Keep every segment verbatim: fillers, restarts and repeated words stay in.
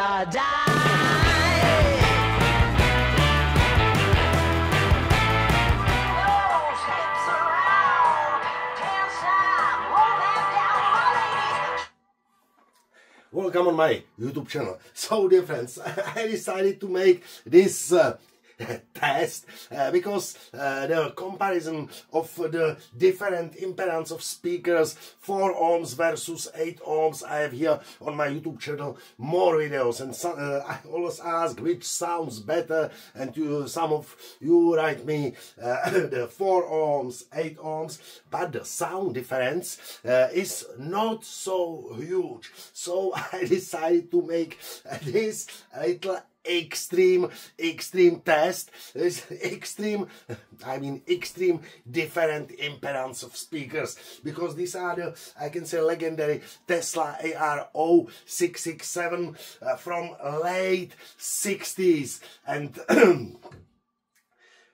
or die. Welcome on my YouTube channel. So dear friends, I decided to make this uh, test uh, because uh, the comparison of the different impedance of speakers, four ohms versus eight ohms. I have here on my YouTube channel more videos, and so, uh, I always ask which sounds better, and you, some of you write me uh, the four ohms, eight ohms, but the sound difference uh, is not so huge, so I decided to make this little extreme extreme test. This extreme I mean extreme different impedance of speakers, because these are the, I can say, legendary Tesla A R O six six seven uh, from late sixties, and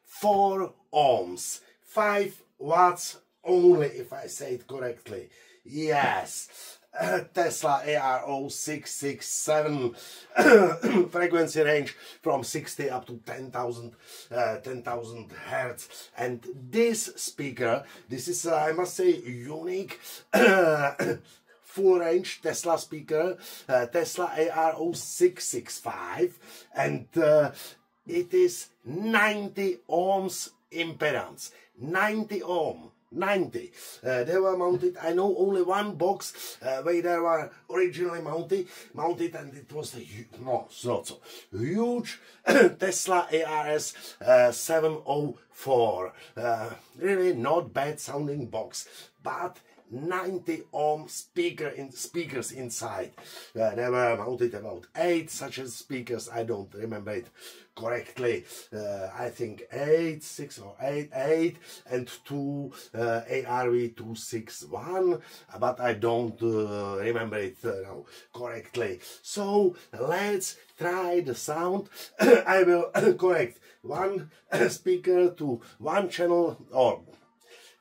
four ohms, five watts only, if I say it correctly. Yes, Tesla A R O six six seven frequency range from sixty up to ten thousand uh, ten thousand hertz. And this speaker, this is uh, I must say unique full range Tesla speaker, uh, Tesla A R O six six five, and uh, it is ninety ohms impedance, ninety ohm. ninety. Uh, they were mounted, I know only one box uh, where they were originally mounted, mounted and it was the huge, no, not so huge Tesla A R S uh, seven oh four. Uh, really not bad sounding box, but ninety ohm speaker in speakers inside. Uh, they were mounted about eight such as speakers. I don't remember it correctly. Uh, I think eight, six or eight, eight, and two uh, A R V two six one. But I don't uh, remember it uh, now correctly. So let's try the sound. I will correct one speaker to one channel, or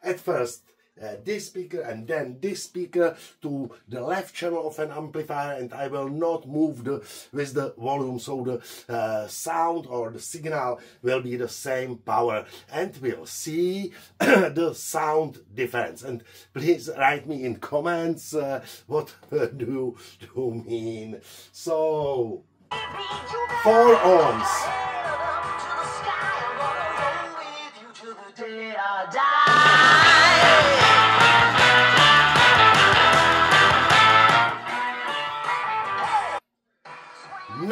at first. Uh, this speaker and then this speaker to the left channel of an amplifier, and I will not move the with the volume, so the uh, sound or the signal will be the same power, and we'll see the sound difference. And please write me in comments uh, what uh, do you mean. So four ohms.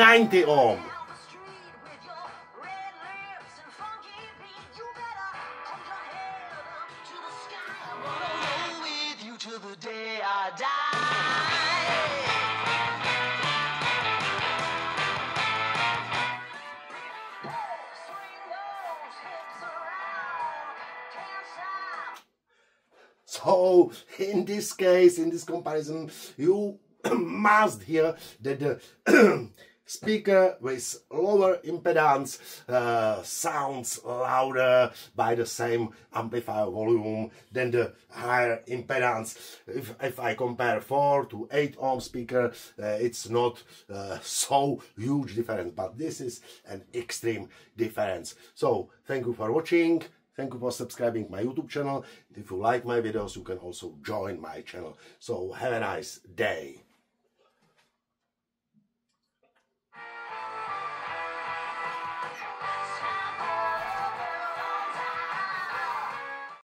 ninety ohm. So in this case, in this comparison, you must hear that the speaker with lower impedance uh, sounds louder by the same amplifier volume than the higher impedance. If, if I compare four to eight ohm speaker, uh, it's not uh, so huge difference, but this is an extreme difference. So thank you for watching. Thank you for subscribing my YouTube channel. If you like my videos, you can also join my channel. So have a nice day.